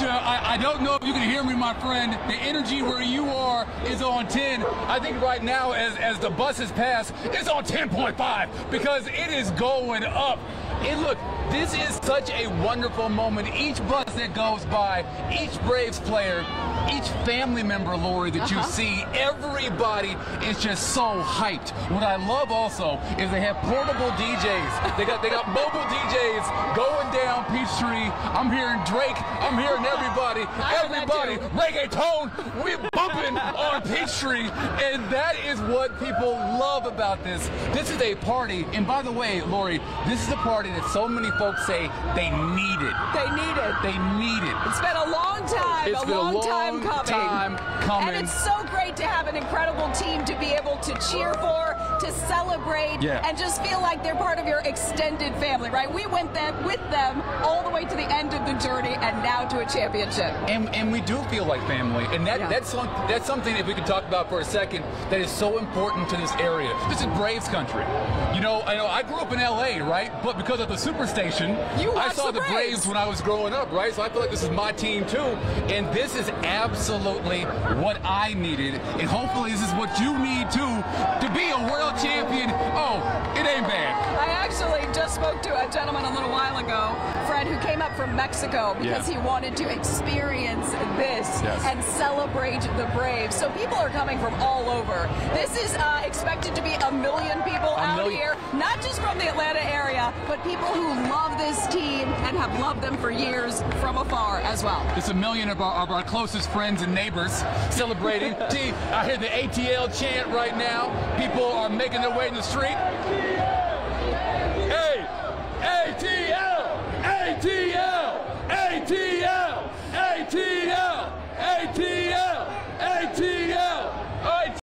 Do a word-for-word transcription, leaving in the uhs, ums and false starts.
Asia, I, I don't know if you can hear me, my friend. The energy where you are is on ten. I think right now, as, as the buses pass, it's on ten point five because it is going up. And look, this is such a wonderful moment. Each bus that goes by, each Braves player, each family member, Lori, that uh-huh. you see, everybody is just so hyped. What I love also is they have portable D Js. They got they got mobile D Js going down Peachtree. I'm hearing Drake. I'm hearing everybody. Everybody, reggaeton. We're bumping on Peachtree, and that is what people love about this. This is a party, and by the way, Lori, this is a party that so many folks say they need it. They need it. They need it. It's been a long time. It's a been long a long time coming. time coming. And it's so great to have an incredible team to be able to cheer for, to celebrate, yeah. and just feel like they're part of your extended family, right? We went them, with them all the way to the end of the journey and now to a championship. And, and we do feel like family. And that, yeah. that's, that's something, if we could talk about for a second, that is so important to this area. This is Braves country. You know, I, know, I grew up in L A, right? But because of the Superstation, you I saw the Braves. Braves when I was growing up, right? So I feel like this is my team, too. And this is absolutely what I needed. And hopefully this is what you need, too, to be a world champion. Oh, it ain't bad. I actually just spoke to a gentleman a little while ago, Fred, who came up from Mexico because yeah. he wanted to experience this yes. and celebrate the Braves. So people are coming from all over. This is uh, expected to be a million people a out million. here, not just from the Atlanta area, but people who love this team and have loved them for years from afar as well. It's a million of our, of our closest friends and neighbors celebrating. Gee, I hear the A T L chant right now. People are making their way in the street. A T L! Hey! A T L! A T L! A T L!